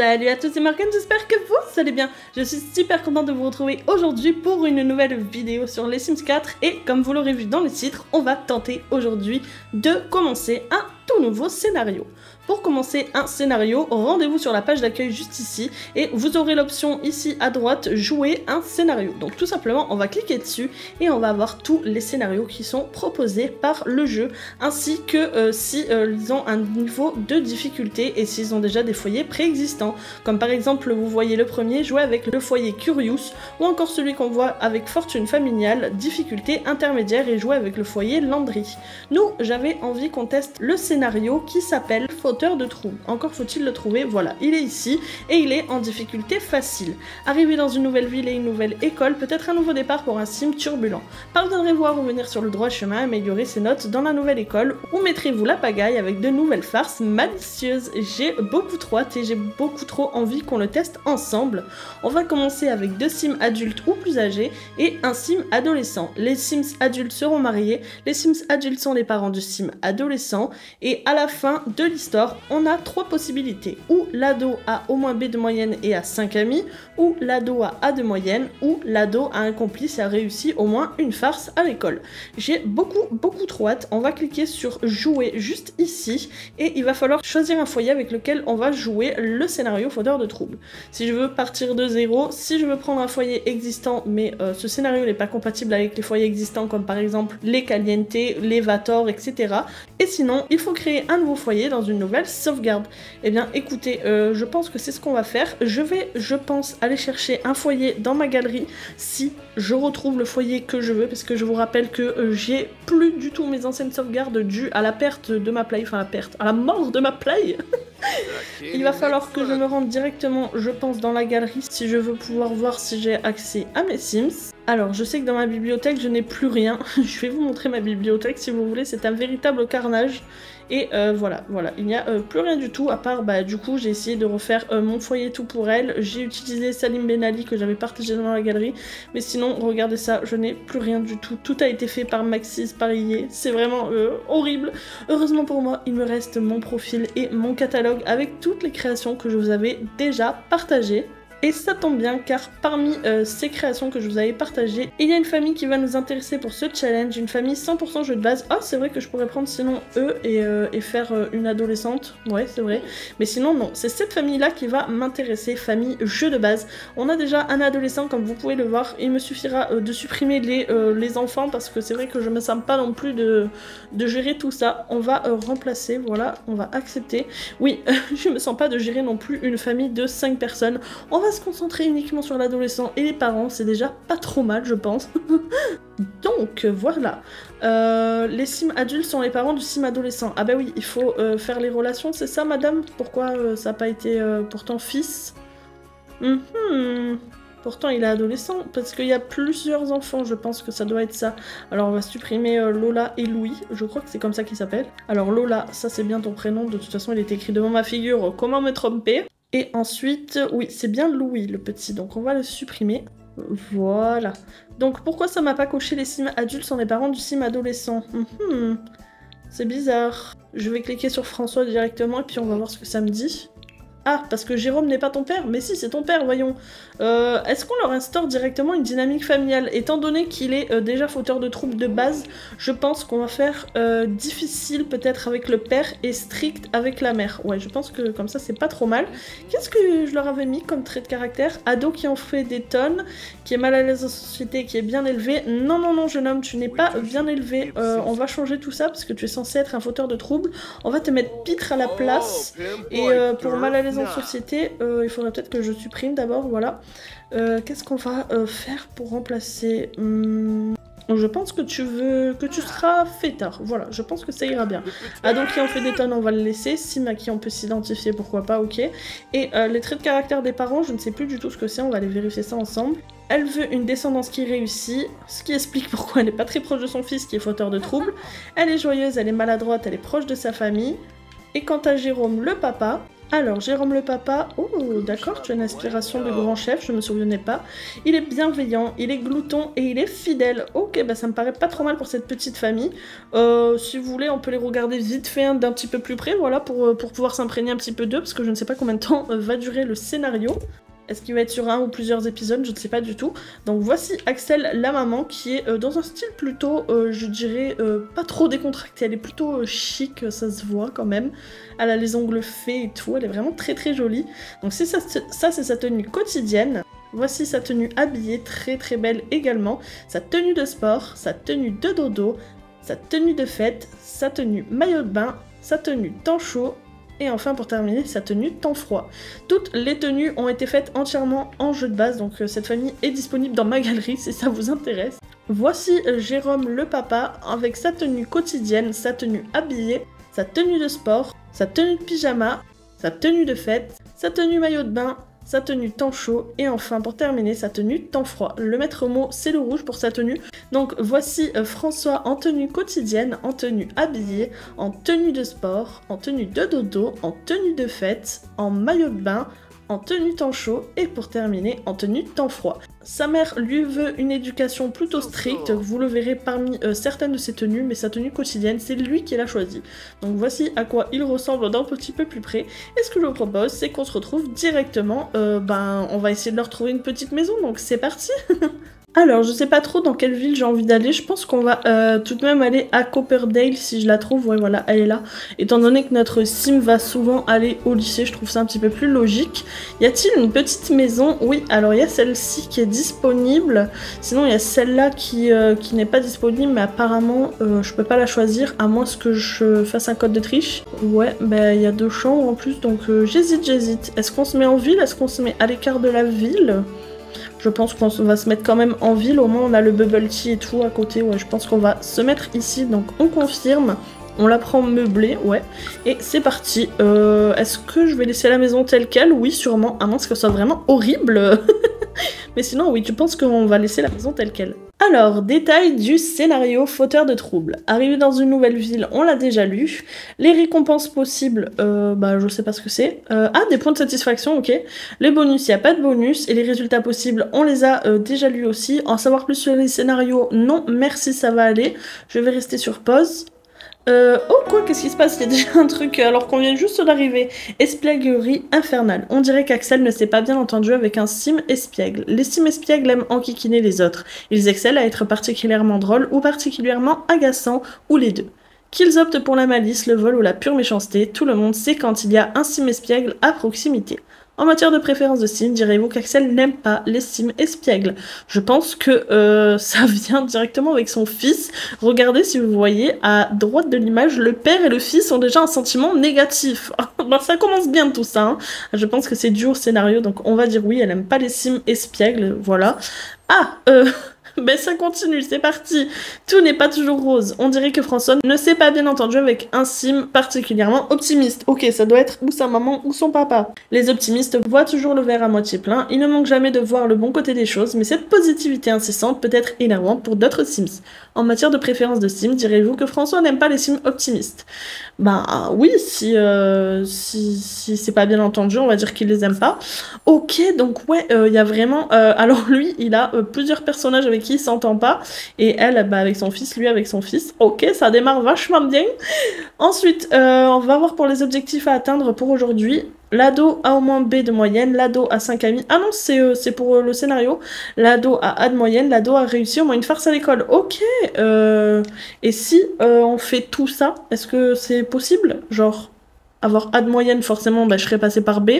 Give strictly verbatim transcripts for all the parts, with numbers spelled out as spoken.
Salut à tous, c'est Morgane, j'espère que vous allez bien. Je suis super contente de vous retrouver aujourd'hui pour une nouvelle vidéo sur les Sims quatre. Et comme vous l'aurez vu dans le titre, on va tenter aujourd'hui de commencer un tout nouveau scénario. Pour commencer un scénario, rendez-vous sur la page d'accueil juste ici et vous aurez l'option ici à droite jouer un scénario. Donc tout simplement on va cliquer dessus et on va avoir tous les scénarios qui sont proposés par le jeu ainsi que euh, si euh, ils ont un niveau de difficulté et s'ils ont déjà des foyers préexistants. Comme par exemple vous voyez le premier jouer avec le foyer Curious ou encore celui qu'on voit avec Fortune Familiale, difficulté intermédiaire et jouer avec le foyer Landry. Nous j'avais envie qu'on teste le scénario qui s'appelle Fauteurs de troubles. Encore faut-il le trouver, voilà, il est ici et il est en difficulté facile. Arriver dans une nouvelle ville et une nouvelle école, peut-être un nouveau départ pour un sim turbulent. Parviendrez-vous à revenir sur le droit chemin, améliorer ses notes dans la nouvelle école ou mettrez-vous la pagaille avec de nouvelles farces malicieuses? J'ai beaucoup trop hâte et j'ai beaucoup trop envie qu'on le teste ensemble. On va commencer avec deux sims adultes ou plus âgés et un sim adolescent. Les sims adultes seront mariés, les sims adultes sont les parents du sim adolescent et à la fin de l'histoire, on a trois possibilités, ou l'ado a au moins B de moyenne et a cinq amis, ou l'ado a A de moyenne, ou l'ado a un complice et a réussi au moins une farce à l'école. J'ai beaucoup beaucoup trop hâte, on va cliquer sur jouer juste ici, et il va falloir choisir un foyer avec lequel on va jouer le scénario Fauteurs de Troubles. Si je veux partir de zéro, si je veux prendre un foyer existant, mais euh, ce scénario n'est pas compatible avec les foyers existants comme par exemple les Caliente, les Vator, et cetera. Et sinon, il faut créer un nouveau foyer dans une nouvelle sauvegarde. Eh bien écoutez, euh, je pense que c'est ce qu'on va faire. Je vais, je pense, aller chercher un foyer dans ma galerie si je retrouve le foyer que je veux, parce que je vous rappelle que euh, j'ai plus du tout mes anciennes sauvegardes dues à la perte de ma play, enfin à la perte, à la mort de ma play. Il va falloir que je me rende directement, je pense, dans la galerie si je veux pouvoir voir si j'ai accès à mes Sims. Alors, je sais que dans ma bibliothèque, je n'ai plus rien. Je vais vous montrer ma bibliothèque si vous voulez. C'est un véritable carnage. Et euh, voilà, voilà, il n'y a euh, plus rien du tout, à part, bah, du coup, j'ai essayé de refaire euh, mon foyer tout pour elle. J'ai utilisé Salim Ben Ali que j'avais partagé dans la galerie. Mais sinon, regardez ça, je n'ai plus rien du tout. Tout a été fait par Maxis, par I A. C'est vraiment euh, horrible. Heureusement pour moi, il me reste mon profil et mon catalogue avec toutes les créations que je vous avais déjà partagées. Et ça tombe bien car parmi euh, ces créations que je vous avais partagées, il y a une famille qui va nous intéresser pour ce challenge, une famille cent pour cent jeu de base. Oh, c'est vrai que je pourrais prendre sinon eux et, euh, et faire euh, une adolescente, ouais c'est vrai, mais sinon non, c'est cette famille là qui va m'intéresser, famille jeu de base. On a déjà un adolescent comme vous pouvez le voir, il me suffira euh, de supprimer les, euh, les enfants parce que c'est vrai que je me sens pas non plus de, de gérer tout ça. On va euh, remplacer, voilà, on va accepter. Oui, je me sens pas de gérer non plus une famille de cinq personnes, on va se concentrer uniquement sur l'adolescent et les parents, c'est déjà pas trop mal je pense. Donc voilà, euh, les sims adultes sont les parents du sim adolescent. Ah bah oui, il faut euh, faire les relations, c'est ça madame? Pourquoi euh, ça n'a pas été euh, pourtant fils? Mm-hmm. Pourtant il est adolescent, parce qu'il y a plusieurs enfants, je pense que ça doit être ça. Alors on va supprimer euh, Lola et Louis, je crois que c'est comme ça qu'ils s'appellent. Alors Lola, ça c'est bien ton prénom, de toute façon il est écrit devant ma figure, comment me tromper? Et ensuite, oui, c'est bien Louis le petit, donc on va le supprimer. Voilà. Donc pourquoi ça m'a pas coché les sims adultes sont les parents du sim adolescent? Mm-hmm. C'est bizarre. Je vais cliquer sur François directement et puis on va voir ce que ça me dit. Ah, parce que Jérôme n'est pas ton père? Mais si, c'est ton père, voyons. Euh, Est-ce qu'on leur instaure directement une dynamique familiale? Étant donné qu'il est euh, déjà fauteur de troubles de base, je pense qu'on va faire euh, difficile peut-être avec le père et strict avec la mère. Ouais, je pense que comme ça, c'est pas trop mal. Qu'est-ce que je leur avais mis comme trait de caractère? Ado qui en fait des tonnes, qui est mal à l'aise en société, qui est bien élevé. Non, non, non, jeune homme, tu n'es pas bien élevé. Euh, on va changer tout ça parce que tu es censé être un fauteur de troubles. On va te mettre pitre à la place. Et euh, pour mal à l'aise en société, euh, il faudrait peut-être que je supprime d'abord, voilà. Euh, Qu'est-ce qu'on va euh, faire pour remplacer? hum, Je pense que tu veux que tu seras fêtard, voilà, je pense que ça ira bien. Ah donc qui en fait des tonnes, on va le laisser. Sim à qui on peut s'identifier, pourquoi pas, ok. Et euh, les traits de caractère des parents, je ne sais plus du tout ce que c'est, on va aller vérifier ça ensemble. Elle veut une descendance qui réussit, ce qui explique pourquoi elle n'est pas très proche de son fils qui est fauteur de troubles. Elle est joyeuse, elle est maladroite, elle est proche de sa famille. Et quant à Jérôme, le papa... Alors, Jérôme le papa, oh d'accord, tu as une inspiration de grand chef, je me souvenais pas. Il est bienveillant, il est glouton et il est fidèle. Ok, bah ça me paraît pas trop mal pour cette petite famille. Euh, si vous voulez, on peut les regarder vite fait d'un petit peu plus près, voilà, pour, pour pouvoir s'imprégner un petit peu d'eux, parce que je ne sais pas combien de temps va durer le scénario. Est-ce qu'il va être sur un ou plusieurs épisodes? Je ne sais pas du tout. Donc voici Axel, la maman, qui est euh, dans un style plutôt, euh, je dirais, euh, pas trop décontracté. Elle est plutôt euh, chic, ça se voit quand même. Elle a les ongles faits et tout, elle est vraiment très très jolie. Donc ça, ça c'est sa tenue quotidienne. Voici sa tenue habillée, très très belle également. Sa tenue de sport, sa tenue de dodo, sa tenue de fête, sa tenue maillot de bain, sa tenue temps chaud. Et enfin, pour terminer, sa tenue temps froid. Toutes les tenues ont été faites entièrement en jeu de base, donc euh, cette famille est disponible dans ma galerie si ça vous intéresse. Voici euh, Jérôme le papa avec sa tenue quotidienne, sa tenue habillée, sa tenue de sport, sa tenue de pyjama, sa tenue de fête, sa tenue maillot de bain, sa tenue temps chaud et enfin pour terminer sa tenue temps froid. Le maître mot c'est le rouge pour sa tenue. Donc voici euh, François en tenue quotidienne, en tenue habillée, en tenue de sport, en tenue de dodo, en tenue de fête, en maillot de bain, en tenue temps chaud et pour terminer en tenue temps froid. Sa mère lui veut une éducation plutôt stricte, vous le verrez parmi euh, certaines de ses tenues, mais sa tenue quotidienne c'est lui qui l'a choisie. Donc voici à quoi il ressemble d'un petit peu plus près, et ce que je vous propose c'est qu'on se retrouve directement, euh, ben on va essayer de leur trouver une petite maison, donc c'est parti. Alors je sais pas trop dans quelle ville j'ai envie d'aller, je pense qu'on va euh, tout de même aller à Copperdale si je la trouve, ouais voilà elle est là. Étant donné que notre sim va souvent aller au lycée, je trouve ça un petit peu plus logique. Y a-t-il une petite maison? Oui, alors il y a celle-ci qui est disponible, sinon il y a celle-là qui, euh, qui n'est pas disponible mais apparemment euh, je peux pas la choisir à moins que je fasse un code de triche. Ouais, bah il y a deux chambres en plus donc euh, j'hésite, j'hésite. Est-ce qu'on se met en ville? Est-ce qu'on se met à l'écart de la ville? Je pense qu'on va se mettre quand même en ville, au moins on a le bubble tea et tout à côté, ouais je pense qu'on va se mettre ici, donc on confirme, on la prend meublée, ouais, et c'est parti. Euh, Est-ce que je vais laisser la maison telle quelle? Oui sûrement, à moins que ce soit vraiment horrible. Mais sinon oui, tu penses qu'on va laisser la maison telle quelle. Alors, détail du scénario Fauteurs de Troubles. Arrivé dans une nouvelle ville, on l'a déjà lu. Les récompenses possibles, euh, bah je sais pas ce que c'est. Euh, ah, des points de satisfaction, ok. Les bonus, il n'y a pas de bonus. Et les résultats possibles, on les a euh, déjà lus aussi. En savoir plus sur les scénarios, non, merci, ça va aller. Je vais rester sur pause. Euh, oh quoi, qu'est-ce qui se passe? Il y a déjà un truc alors qu'on vient juste d'arriver. Espièglerie infernale. On dirait qu'Axel ne s'est pas bien entendu avec un sim espiègle. Les sims espiègles aiment enquiquiner les autres. Ils excellent à être particulièrement drôles ou particulièrement agaçants, ou les deux. Qu'ils optent pour la malice, le vol ou la pure méchanceté, tout le monde sait quand il y a un sim espiègle à proximité. En matière de préférence de sims, direz-vous qu'Axel n'aime pas les sims espiègles. Je pense que euh, ça vient directement avec son fils. Regardez si vous voyez à droite de l'image, le père et le fils ont déjà un sentiment négatif. Ben, ça commence bien tout ça. Hein. Je pense que c'est dû au scénario, donc on va dire oui, elle n'aime pas les sims espiègles, voilà. Ah euh... Ben ça continue, c'est parti. Tout n'est pas toujours rose. On dirait que François ne s'est pas bien entendu avec un sim particulièrement optimiste. Ok, ça doit être ou sa maman ou son papa. Les optimistes voient toujours le verre à moitié plein. Ils ne manquent jamais de voir le bon côté des choses, mais cette positivité incessante peut être énervante pour d'autres sims. En matière de préférence de sims, direz-vous que François n'aime pas les sims optimistes? Ben oui, si, euh, si, si c'est pas bien entendu, on va dire qu'il les aime pas. Ok, donc ouais, il euh, y a vraiment... Euh, alors lui, il a euh, plusieurs personnages avec qui s'entend pas, et elle bah, avec son fils, lui avec son fils. Ok, ça démarre vachement bien. Ensuite euh, on va voir pour les objectifs à atteindre pour aujourd'hui. L'ado a au moins B de moyenne, l'ado a cinq amis, ah non c'est euh, c'est pour euh, le scénario, l'ado a A de moyenne, l'ado a réussi au moins une farce à l'école. Ok, euh... et si euh, on fait tout ça, est-ce que c'est possible? Genre avoir A de moyenne, forcément, bah, je serais passée par B.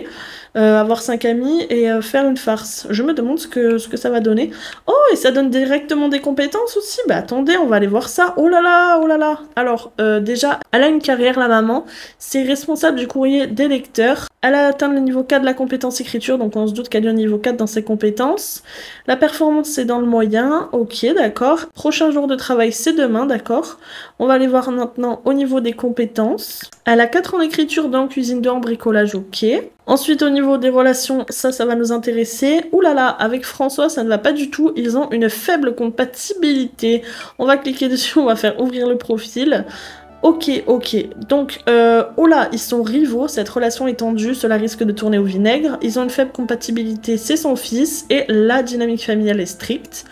Euh, avoir cinq amis et euh, faire une farce. Je me demande ce que, ce que ça va donner. Oh, et ça donne directement des compétences aussi. Bah attendez, on va aller voir ça. Oh là là, oh là là. Alors, euh, déjà, elle a une carrière, la maman. C'est responsable du courrier des lecteurs. Elle a atteint le niveau quatre de la compétence écriture, donc on se doute qu'elle est au niveau quatre dans ses compétences. La performance, c'est dans le moyen. Ok, d'accord. Prochain jour de travail, c'est demain, d'accord. On va aller voir maintenant au niveau des compétences. Elle a quatre en écriture. Dans cuisine deux en bricolage, ok. Ensuite, au niveau des relations, ça, ça va nous intéresser. Oulala, là là, avec François, ça ne va pas du tout. Ils ont une faible compatibilité. On va cliquer dessus, on va faire ouvrir le profil. Ok, ok. Donc, euh, oh là, ils sont rivaux, cette relation est tendue, cela risque de tourner au vinaigre. Ils ont une faible compatibilité, c'est son fils, et la dynamique familiale est stricte.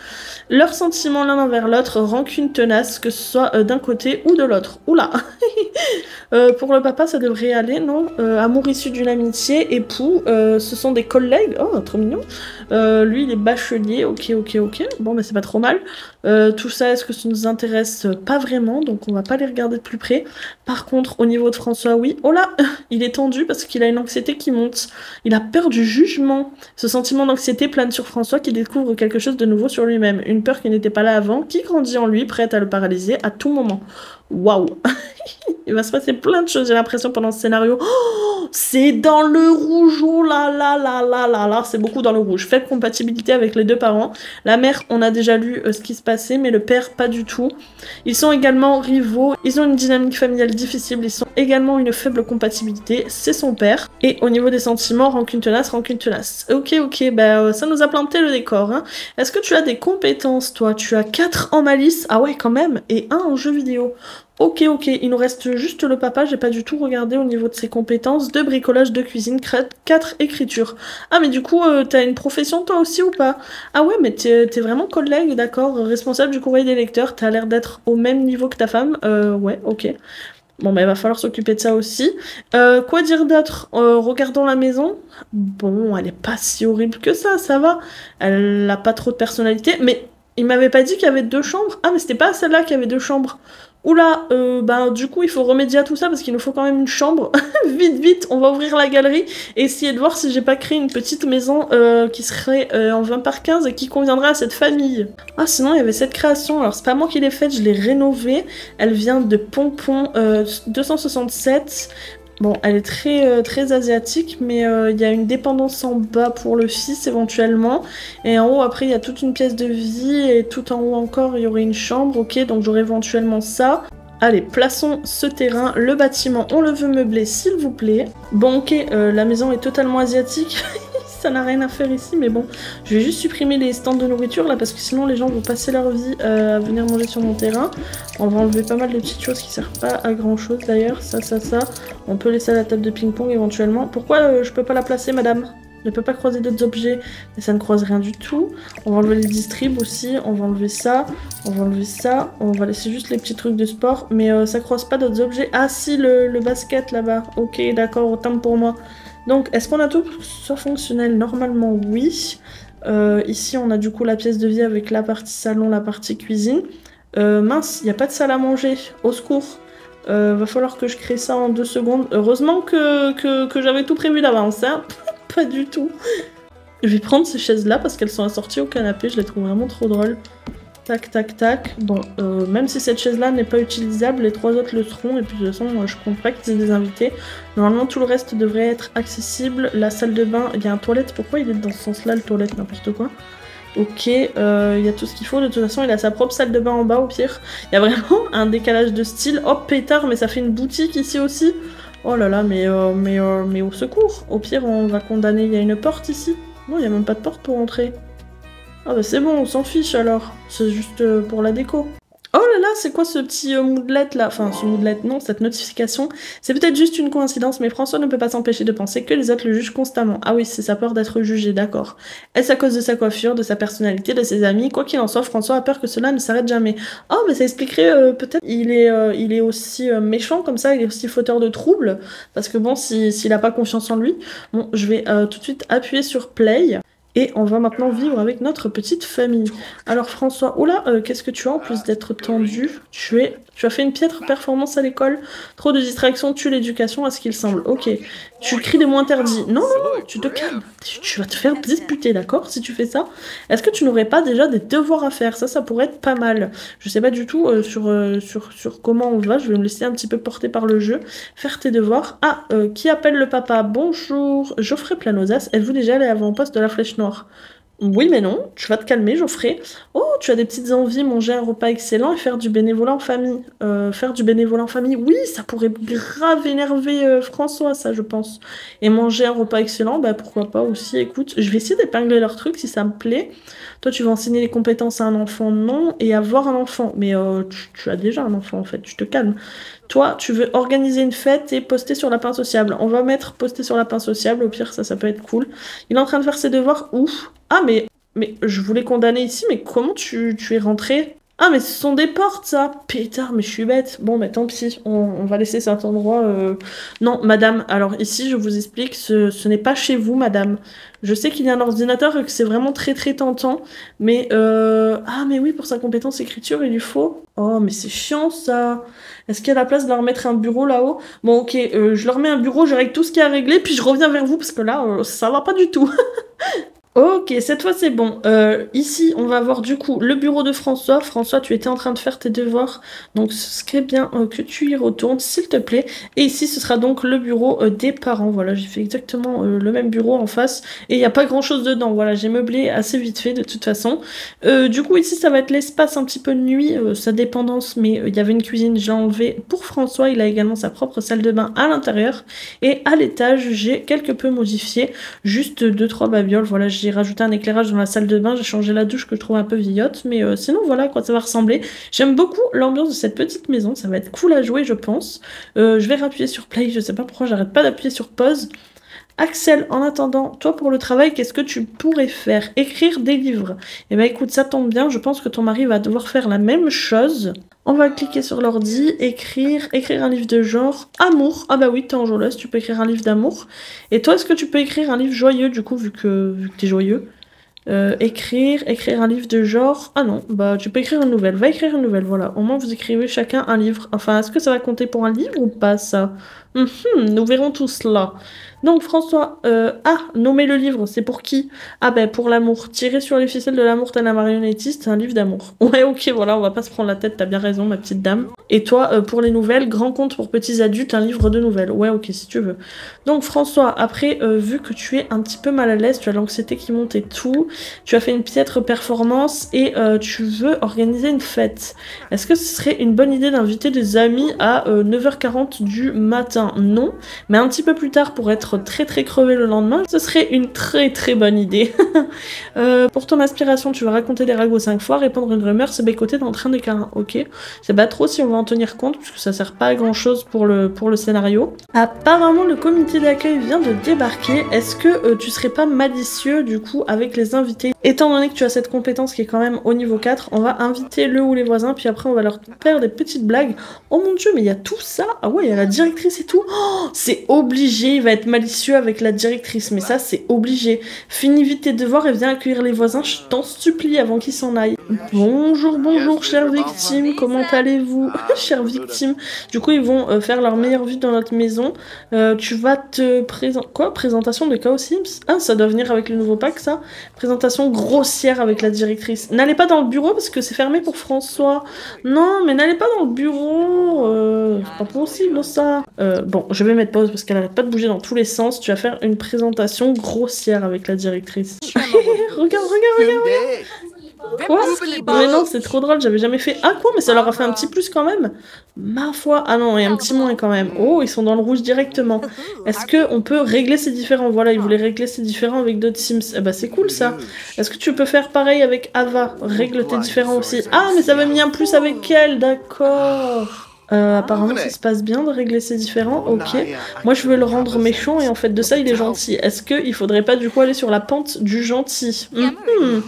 Leurs sentiments l'un envers l'autre, rancune tenace, que ce soit euh, d'un côté ou de l'autre. Oula. euh, Pour le papa, ça devrait aller, non euh, Amour issu d'une amitié, époux, euh, ce sont des collègues. Oh, trop mignon. Euh, lui, il est bachelier, ok, ok, ok. Bon, mais c'est pas trop mal. Euh, tout ça, est-ce que ça nous intéresse? Pas vraiment, donc on va pas les regarder de plus près. Par contre, au niveau de François, oui. Oh là, il est tendu parce qu'il a une anxiété qui monte. Il a peur du jugement. Ce sentiment d'anxiété plane sur François qui découvre quelque chose de nouveau sur lui-même. Une peur qui n'était pas là avant, qui grandit en lui, prête à le paralyser à tout moment. Waouh. Il va se passer plein de choses, j'ai l'impression, pendant ce scénario. Oh, c'est dans le rouge, oh là là là là là là, c'est beaucoup dans le rouge. Faible compatibilité avec les deux parents. La mère, on a déjà lu euh, ce qui se passait, mais le père, pas du tout. Ils sont également rivaux, ils ont une dynamique familiale difficile, ils sont également une faible compatibilité, c'est son père. Et au niveau des sentiments, rancune tenace, rancune tenace. Ok, ok, bah euh, ça nous a planté le décor. Hein. Est-ce que tu as des compétences, toi? Tu as quatre en malice, ah ouais quand même, et un en jeu vidéo. Ok, ok, il nous reste juste le papa, j'ai pas du tout regardé au niveau de ses compétences, de bricolage, de cuisine, quatre écritures. Ah mais du coup, euh, t'as une profession toi aussi ou pas? Ah ouais, mais t'es vraiment collègue, d'accord, responsable du courrier des lecteurs, t'as l'air d'être au même niveau que ta femme, euh, ouais, ok. Bon, bah, il va falloir s'occuper de ça aussi. Euh, quoi dire d'autre? euh, Regardons la maison. Bon, elle est pas si horrible que ça, ça va. Elle a pas trop de personnalité, mais il m'avait pas dit qu'il y avait deux chambres. Ah, mais c'était pas celle-là qui avait deux chambres. Oula, euh, bah, du coup il faut remédier à tout ça parce qu'il nous faut quand même une chambre. Vite vite, on va ouvrir la galerie et essayer de voir si j'ai pas créé une petite maison euh, qui serait euh, en vingt par quinze et qui conviendrait à cette famille. Ah sinon il y avait cette création, alors c'est pas moi qui l'ai faite, je l'ai rénovée. Elle vient de Pompon euh, deux cent soixante-sept. Bon, elle est très, euh, très asiatique, mais il euh, y a une dépendance en bas pour le fils éventuellement. Et en haut, après, il y a toute une pièce de vie. Et tout en haut encore, il y aurait une chambre. Ok, donc j'aurais éventuellement ça. Allez, plaçons ce terrain. Le bâtiment, on le veut meubler, s'il vous plaît. Bon, ok, euh, la maison est totalement asiatique. Ça n'a rien à faire ici, mais bon. Je vais juste supprimer les stands de nourriture, là, parce que sinon, les gens vont passer leur vie euh, à venir manger sur mon terrain. On va enlever pas mal de petites choses qui servent pas à grand-chose, d'ailleurs. Ça, ça, ça. On peut laisser la table de ping-pong, éventuellement. Pourquoi euh, je peux pas la placer, madame? Je ne peux pas croiser d'autres objets, mais ça ne croise rien du tout. On va enlever les distribs aussi, on va enlever ça, on va enlever ça, on va laisser juste les petits trucs de sport, mais euh, ça croise pas d'autres objets. Ah si, le, le basket là-bas, ok, d'accord, autant pour moi. Donc, est-ce qu'on a tout pour que ce soit fonctionnel? Normalement, oui. Euh, ici, on a du coup la pièce de vie avec la partie salon, la partie cuisine. Euh, mince, il n'y a pas de salle à manger, au secours. Euh, va falloir que je crée ça en deux secondes. Heureusement que, que, que j'avais tout prévu d'avance, hein. Pas du tout. Je vais prendre ces chaises-là parce qu'elles sont assorties au canapé. Je les trouve vraiment trop drôles. Tac, tac, tac. Bon, euh, même si cette chaise-là n'est pas utilisable, les trois autres le seront. Et puis de toute façon, moi, je compte pas que c'est des invités. Normalement, tout le reste devrait être accessible. La salle de bain, il y a un toilette. Pourquoi il est dans ce sens-là, le toilette? N'importe quoi. Ok, il euh, y a tout ce qu'il faut. De toute façon, il a sa propre salle de bain en bas, au pire. Il y a vraiment un décalage de style. Oh, pétard, mais ça fait une boutique ici aussi. Oh là là, mais, euh, mais, euh, mais au secours. Au pire, on va condamner. Il y a une porte ici? Non, il n'y a même pas de porte pour entrer. Ah bah c'est bon, on s'en fiche alors. C'est juste euh, pour la déco. Oh là là, c'est quoi ce petit euh, moodlet là? Enfin, ce moodlet, non, cette notification. C'est peut-être juste une coïncidence, mais François ne peut pas s'empêcher de penser que les autres le jugent constamment. Ah oui, c'est sa peur d'être jugé, d'accord. Est-ce à cause de sa coiffure, de sa personnalité, de ses amis? Quoi qu'il en soit, François a peur que cela ne s'arrête jamais. Oh, mais ça expliquerait euh, peut-être. Il est, euh, il est aussi euh, méchant comme ça, il est aussi fauteur de troubles. Parce que bon, s'il si, n'a pas confiance en lui. Bon, je vais euh, tout de suite appuyer sur play. Et on va maintenant vivre avec notre petite famille. Alors François, oh là, euh, qu'est-ce que tu as en plus d'être tendu? Tu es, tu as fait une piètre performance à l'école. Trop de distractions tue l'éducation à ce qu'il semble. Ok, tu cries des mots interdits. Non, non, non, tu te calmes. Tu, tu vas te faire disputer, d'accord, si tu fais ça. Est-ce que tu n'aurais pas déjà des devoirs à faire? Ça, ça pourrait être pas mal. Je sais pas du tout euh, sur, euh, sur, sur comment on va. Je vais me laisser un petit peu porter par le jeu. Faire tes devoirs. Ah, euh, qui appelle le papa? Bonjour, Geoffrey Planozas. Êtes-vous déjà allé avant-poste de la flèche noire? Oui mais non, tu vas te calmer Geoffrey. Oh, tu as des petites envies, manger un repas excellent et faire du bénévolat en famille. Euh, faire du bénévolat en famille, oui, ça pourrait grave énerver euh, François, ça, je pense. Et manger un repas excellent, bah pourquoi pas aussi, écoute, je vais essayer d'épingler leur truc si ça me plaît. Toi, tu vas enseigner les compétences à un enfant, non, et avoir un enfant. Mais euh, tu, tu as déjà un enfant, en fait, tu te calmes. Toi, tu veux organiser une fête et poster sur Lapin Sociable. On va mettre poster sur Lapin Sociable, au pire, ça, ça peut être cool. Il est en train de faire ses devoirs, ouf. Ah, mais... Mais je voulais condamner ici, mais comment tu, tu es rentré? Ah, mais ce sont des portes, ça! Pétard, mais je suis bête. Bon, mais tant pis, on, on va laisser cet endroit... Euh... Non, madame, alors ici, je vous explique, ce, ce n'est pas chez vous, madame. Je sais qu'il y a un ordinateur et que c'est vraiment très très tentant, mais... Euh... Ah, mais oui, pour sa compétence écriture, il lui faut... Oh, mais c'est chiant, ça! Est-ce qu'il y a la place de leur mettre un bureau là-haut? Bon, ok, euh, je leur mets un bureau, je règle tout ce qu'il y a à régler, puis je reviens vers vous, parce que là, euh, ça va pas du tout. Ok, cette fois c'est bon. Euh, ici, on va avoir du coup le bureau de François. François, tu étais en train de faire tes devoirs, donc ce serait bien euh, que tu y retournes, s'il te plaît. Et ici, ce sera donc le bureau euh, des parents. Voilà, j'ai fait exactement euh, le même bureau en face, et il n'y a pas grand-chose dedans. Voilà, j'ai meublé assez vite fait, de toute façon. Euh, du coup, ici, ça va être l'espace un petit peu de nuit, euh, sa dépendance, mais il euh, y avait une cuisine, je l'ai enlevée pour François. Il a également sa propre salle de bain à l'intérieur. Et à l'étage, j'ai quelque peu modifié, juste deux trois babioles, voilà, j'ai J'ai rajouté un éclairage dans la salle de bain, j'ai changé la douche que je trouve un peu vieillotte, mais euh, sinon voilà à quoi ça va ressembler. J'aime beaucoup l'ambiance de cette petite maison, ça va être cool à jouer je pense. Euh, je vais rappuyer sur play, je sais pas pourquoi j'arrête pas d'appuyer sur pause. Axel, en attendant, toi pour le travail, qu'est-ce que tu pourrais faire? Écrire des livres. Eh ben écoute, ça tombe bien, je pense que ton mari va devoir faire la même chose. On va cliquer sur l'ordi, écrire, écrire un livre de genre, amour. Ah bah oui, t'es enjôleuse, tu peux écrire un livre d'amour. Et toi, est-ce que tu peux écrire un livre joyeux, du coup, vu que, vu que t'es joyeux? Euh, écrire, écrire un livre de genre... Ah non, bah tu peux écrire une nouvelle. Va écrire une nouvelle, voilà. Au moins, vous écrivez chacun un livre. Enfin, est-ce que ça va compter pour un livre ou pas, ça? Mm-hmm, nous verrons tout cela. Donc, François... Euh, ah, nommer le livre, c'est pour qui? Ah ben, pour l'amour. Tirer sur les ficelles de l'amour, t'as la marionnettiste, c'est un livre d'amour. Ouais, ok, voilà, on va pas se prendre la tête, t'as bien raison, ma petite dame. Et toi, euh, pour les nouvelles, grand conte pour petits adultes, un livre de nouvelles. Ouais, ok, si tu veux. Donc, François, après, euh, vu que tu es un petit peu mal à l'aise, tu as l'anxiété qui monte et tout, tu as fait une piètre performance et euh, tu veux organiser une fête. Est-ce que ce serait une bonne idée d'inviter des amis à euh, neuf heures quarante du matin? Non, mais un petit peu plus tard pour être très très crevé le lendemain, ce serait une très très bonne idée. euh, pour ton aspiration, tu vas raconter des ragots cinq fois, répandre une rumeur, se bécoter dans le train des câlins. Ok, c'est pas trop si on va en tenir compte, puisque ça sert pas à grand chose pour le, pour le scénario. Apparemment, le comité d'accueil vient de débarquer. Est-ce que euh, tu serais pas malicieux du coup avec les invités? Étant donné que tu as cette compétence qui est quand même au niveau quatre, on va inviter le ou les voisins, puis après on va leur faire des petites blagues. Oh mon dieu, mais il y a tout ça? Ah ouais, il y a la directrice et tout. Oh, c'est obligé, il va être mal malicieux avec la directrice, mais ça c'est obligé. Finis vite tes devoirs et viens accueillir les voisins, je t'en supplie avant qu'ils s'en aillent. Bonjour, bonjour, chères victimes, comment allez-vous? Chères victimes, du coup ils vont euh, faire leur meilleure vie dans notre maison. Euh, tu vas te présenter... Quoi? Présentation de Chaos Sims? Ah, ça doit venir avec le nouveau pack, ça? Présentation grossière avec la directrice. N'allez pas dans le bureau parce que c'est fermé pour François. Non, mais n'allez pas dans le bureau, euh, c'est pas possible ça. Euh, bon, je vais mettre pause parce qu'elle arrête pas de bouger dans tous les sens, tu vas faire une présentation grossière avec la directrice. regarde, regarde, regarde, regarde. Quoi? Mais non, c'est trop drôle, j'avais jamais fait... Ah quoi, mais ça leur a fait un petit plus quand même. Ma foi. Ah non, et un petit moins quand même. Oh, ils sont dans le rouge directement. Est-ce qu'on peut régler ces différents? Voilà, ils voulaient régler ces différents avec d'autres Sims. Eh bah c'est cool ça. Est-ce que tu peux faire pareil avec Ava? Règle tes différents aussi. Ah, mais ça avait mis un plus avec elle, d'accord. Euh, apparemment ça se passe bien de régler ses différends, ok. Moi je veux le rendre méchant et en fait de ça il est gentil. Est-ce qu'il faudrait pas du coup aller sur la pente du gentil? mm-hmm.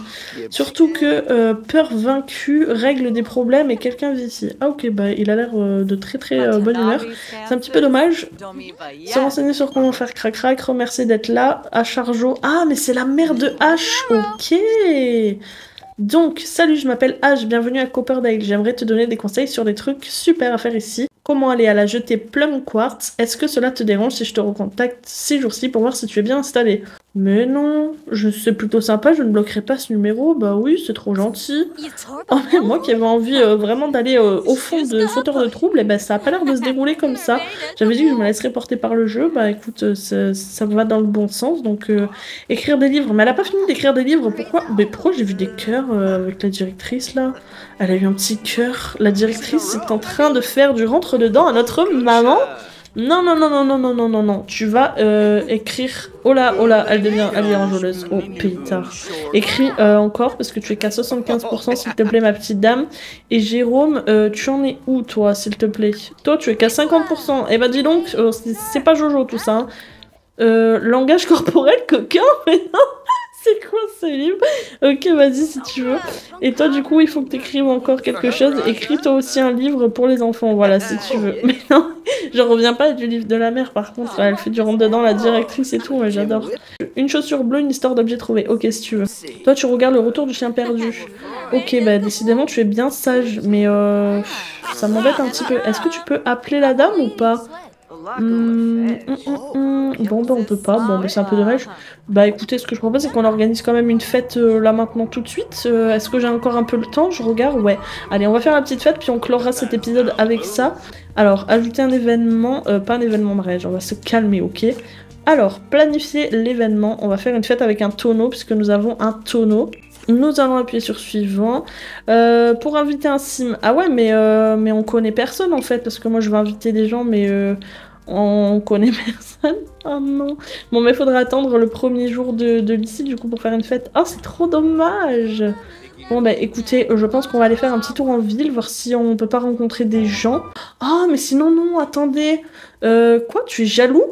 Surtout que euh, peur vaincue règle des problèmes et quelqu'un vit ici. Ah ok, bah il a l'air euh, de très très euh, bonne humeur. C'est un petit peu dommage. Se renseigner sur comment faire crac crac, remercier d'être là, à Chargeau. Ah mais c'est la mère de H, ok. Donc, salut, je m'appelle H, bienvenue à Copperdale. J'aimerais te donner des conseils sur des trucs super à faire ici. Comment aller à la jetée Plum Quartz? Est-ce que cela te dérange si je te recontacte ces jours-ci pour voir si tu es bien installé? Mais non, c'est plutôt sympa, je ne bloquerai pas ce numéro. Bah oui, c'est trop gentil. Oh, mais moi qui avais envie euh, vraiment d'aller euh, au fond de Fauteurs de Troubles, et ben bah, ça a pas l'air de se dérouler comme ça. J'avais dit que je me laisserais porter par le jeu. Bah écoute, ça va dans le bon sens. Donc euh, écrire des livres. Mais elle a pas fini d'écrire des livres. Pourquoi? Mais pourquoi j'ai vu des cœurs euh, avec la directrice là? Elle a eu un petit cœur. La directrice est en train de faire du rentre-dedans à notre maman. Non, non, non, non, non, non, non, non, non. Tu vas euh, écrire... Oh là, oh là, elle devient, elle devient enjôleuse. Oh, pétard. Écris euh, encore, parce que tu es qu'à soixante-quinze pour cent, s'il te plaît, ma petite dame. Et Jérôme, euh, tu en es où, toi, s'il te plaît? Toi, tu es qu'à cinquante pour cent. Eh ben, dis donc, euh, c'est pas Jojo, tout ça. Hein. Euh, langage corporel, coquin, mais non. C'est quoi ce livre? Ok, vas-y si tu veux. Et toi, du coup, il faut que tu écrives encore quelque chose. Écris toi aussi un livre pour les enfants, voilà, si tu veux. Mais non, je reviens pas du livre de la mère, par contre. Elle fait du rentre-dedans, la directrice et tout, mais j'adore. Une chaussure bleue, une histoire d'objet trouvé. Ok, si tu veux. Toi, tu regardes Le Retour du Chien Perdu. Ok, bah décidément, tu es bien sage, mais euh, ça m'embête un petit peu. Est-ce que tu peux appeler la dame ou pas? Mmh, mm, mm, mm. Bon, bah on peut pas. Bon, mais c'est un peu dommage. Bah écoutez, ce que je propose, c'est qu'on organise quand même une fête euh, là maintenant tout de suite. Euh, Est-ce que j'ai encore un peu le temps? Je regarde, ouais. Allez, on va faire la petite fête, puis on clorera cet épisode avec ça. Alors, ajouter un événement, euh, pas un événement mariage, on va se calmer, ok? Alors, planifier l'événement. On va faire une fête avec un tonneau, puisque nous avons un tonneau. Nous allons appuyer sur suivant. Euh, pour inviter un sim. Ah ouais, mais, euh, mais on connaît personne en fait, parce que moi je veux inviter des gens, mais... Euh... On connaît personne. Oh non. Bon, mais il faudra attendre le premier jour de, de lycée, du coup, pour faire une fête. Oh, c'est trop dommage. Bon, bah écoutez, je pense qu'on va aller faire un petit tour en ville, voir si on peut pas rencontrer des gens. Oh, mais sinon, non, attendez. Euh, quoi? Tu es jaloux?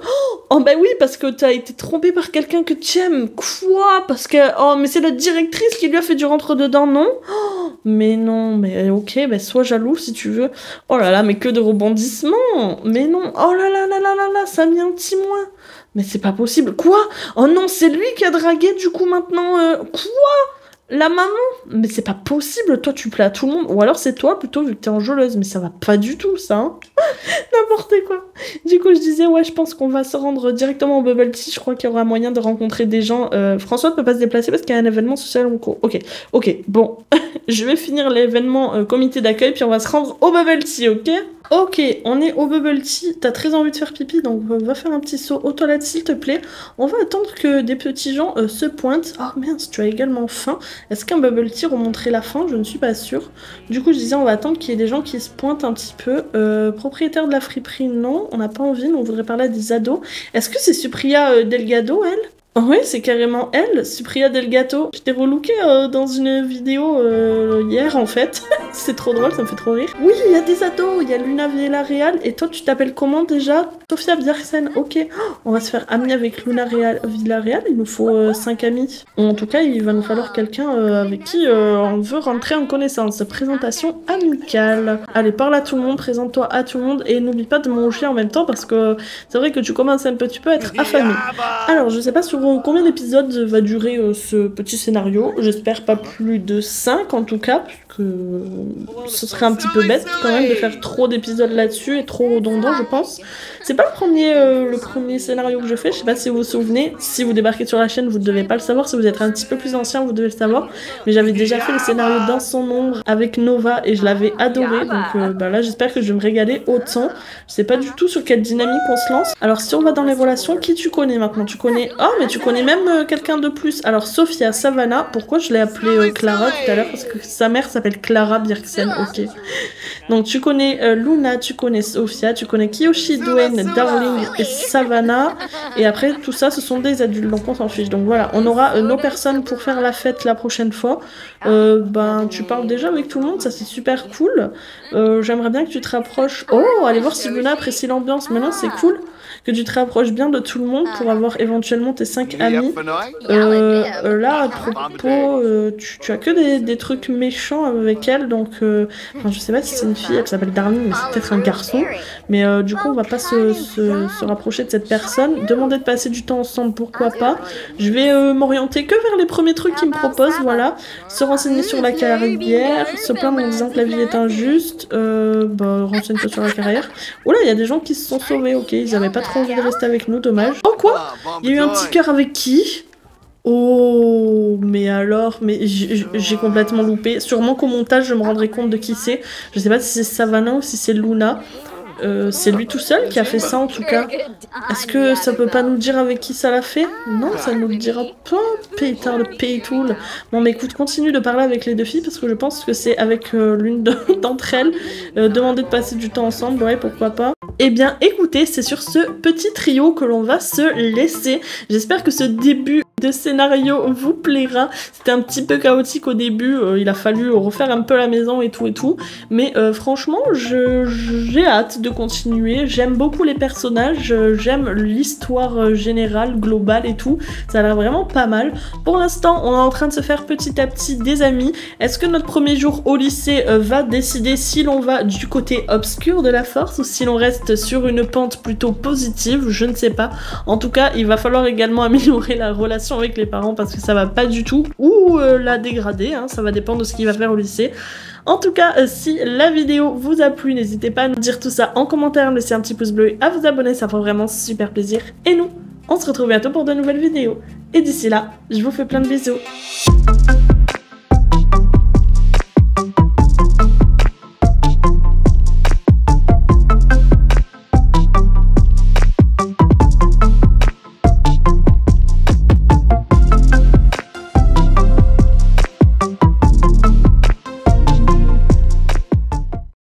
Oh, bah oui, parce que t'as été trompé par quelqu'un que tu aimes. Quoi? Parce que... Oh, mais c'est la directrice qui lui a fait du rentre-dedans, non? Oh, mais non, mais ok, bah sois jaloux si tu veux. Oh là là, mais que de rebondissements! Mais non, oh là là là là là là, ça a mis un petit moins. Mais c'est pas possible. Quoi? Oh non, c'est lui qui a dragué, du coup, maintenant. Euh... Quoi? La maman? Mais c'est pas possible, toi tu plais à tout le monde. Ou alors c'est toi plutôt vu que t'es enjôleuse. Mais ça va pas du tout ça, hein. N'importe quoi. Du coup je disais, ouais je pense qu'on va se rendre directement au Bubble Tea. Je crois qu'il y aura moyen de rencontrer des gens. euh, François ne peut pas se déplacer parce qu'il y a un événement social en cours. Ok, ok, bon. Je vais finir l'événement euh, comité d'accueil. Puis on va se rendre au Bubble Tea, ok? Ok, on est au Bubble Tea. T'as très envie de faire pipi, donc on va faire un petit saut aux toilettes, s'il te plaît. On va attendre que des petits gens euh, se pointent. Oh merde, tu as également faim. Est-ce qu'un Bubble Tea remonterait la faim? Je ne suis pas sûre. Du coup, je disais, on va attendre qu'il y ait des gens qui se pointent un petit peu. Euh, propriétaire de la friperie, non. On n'a pas envie, mais on voudrait parler à des ados. Est-ce que c'est Supriya euh, Delgado, elle? Oui, c'est carrément elle, Supriya Delgado. Je t'ai relookée euh, dans une vidéo euh, hier, en fait. C'est trop drôle, ça me fait trop rire. Oui, il y a des ados, il y a Luna Villarreal. Et toi, tu t'appelles comment déjà? Tofia Biersen, ok. Oh, on va se faire amis avec Luna Villarreal. Il nous faut euh, cinq amis. En tout cas, il va nous falloir quelqu'un euh, avec qui euh, on veut rentrer en connaissance. Présentation amicale. Allez, parle à tout le monde, présente-toi à tout le monde. Et n'oublie pas de manger en même temps, parce que c'est vrai que tu commences un peu, tu peux être affamé. Alors, je sais pas si combien d'épisodes va durer euh, ce petit scénario. J'espère pas plus de cinq en tout cas, parce que ce serait un petit peu bête quand même de faire trop d'épisodes là-dessus et trop redondant, je pense. C'est pas le premier, euh, le premier scénario que je fais, je sais pas si vous vous souvenez. Si vous débarquez sur la chaîne, vous devez pas le savoir. Si vous êtes un petit peu plus ancien, vous devez le savoir. Mais j'avais déjà fait le scénario Dans son ombre avec Nova et je l'avais adoré. Donc euh, bah là, j'espère que je vais me régaler autant. Je sais pas du tout sur quelle dynamique on se lance. Alors si on va dans les relations, qui tu connais maintenant? Tu connais... Oh, mais tu connais même euh, quelqu'un de plus. Alors, Sophia Savannah, pourquoi je l'ai appelée euh, Clara tout à l'heure? Parce que sa mère s'appelle Clara Birksen, ok. Donc, tu connais euh, Luna, tu connais Sophia, tu connais Kiyoshi, Dwayne, Darling et Savannah. Et après, tout ça, ce sont des adultes, donc on s'en fiche. Donc voilà, on aura euh, nos personnes pour faire la fête la prochaine fois. Euh, ben, tu parles déjà avec tout le monde, ça c'est super cool. Euh, J'aimerais bien que tu te rapproches. Oh, allez voir si Luna apprécie l'ambiance. Maintenant, c'est cool que tu te rapproches bien de tout le monde pour avoir éventuellement tes cinq amis. Euh, euh, là, à propos, euh, tu, tu as que des, des trucs méchants avec elle, donc... Euh, enfin, je sais pas si c'est une fille, elle s'appelle Darling, mais c'est peut-être un garçon. Mais euh, du coup, on va pas se, se, se rapprocher de cette personne. Demander de passer du temps ensemble, pourquoi pas. Je vais euh, m'orienter que vers les premiers trucs qu'ils me proposent, voilà. Se renseigner sur la carrière, se plaindre en disant que la vie est injuste. Euh, bah, renseigne-toi sur la carrière. Oh là, il y a des gens qui se sont sauvés, ok, ils avaient pas trop envie de rester avec nous, dommage. Oh quoi? Il y a eu un petit cœur avec qui? Oh, mais alors, mais j'ai complètement loupé. Sûrement qu'au montage, je me rendrai compte de qui c'est. Je sais pas si c'est Savannah ou si c'est Luna. Euh, c'est lui tout seul qui a fait ça en tout cas. Est-ce que ça peut pas nous dire avec qui ça l'a fait? Non, ça nous le dira pas. Pétard le pétoule. Bon, mais écoute, continue de parler avec les deux filles parce que je pense que c'est avec euh, l'une d'entre elles. Euh, demander de passer du temps ensemble, ouais, pourquoi pas. Eh bien, écoutez, c'est sur ce petit trio que l'on va se laisser. J'espère que ce début de scénario vous plaira. C'était un petit peu chaotique au début. Euh, il a fallu refaire un peu la maison et tout et tout. Mais euh, franchement, j'ai hâte de continuer. J'aime beaucoup les personnages. J'aime l'histoire générale, globale et tout. Ça a l'air vraiment pas mal. Pour l'instant, on est en train de se faire petit à petit des amis. Est-ce que notre premier jour au lycée euh, va décider si l'on va du côté obscur de la force ou si l'on reste sur une pente plutôt positive, je ne sais pas. En tout cas, il va falloir également améliorer la relation avec les parents parce que ça va pas du tout, ou euh, la dégrader, hein, ça va dépendre de ce qu'il va faire au lycée. En tout cas, euh, si la vidéo vous a plu, n'hésitez pas à nous dire tout ça en commentaire, laisser un petit pouce bleu et à vous abonner, ça fait vraiment super plaisir. Et nous, on se retrouve bientôt pour de nouvelles vidéos. Et d'ici là, je vous fais plein de bisous.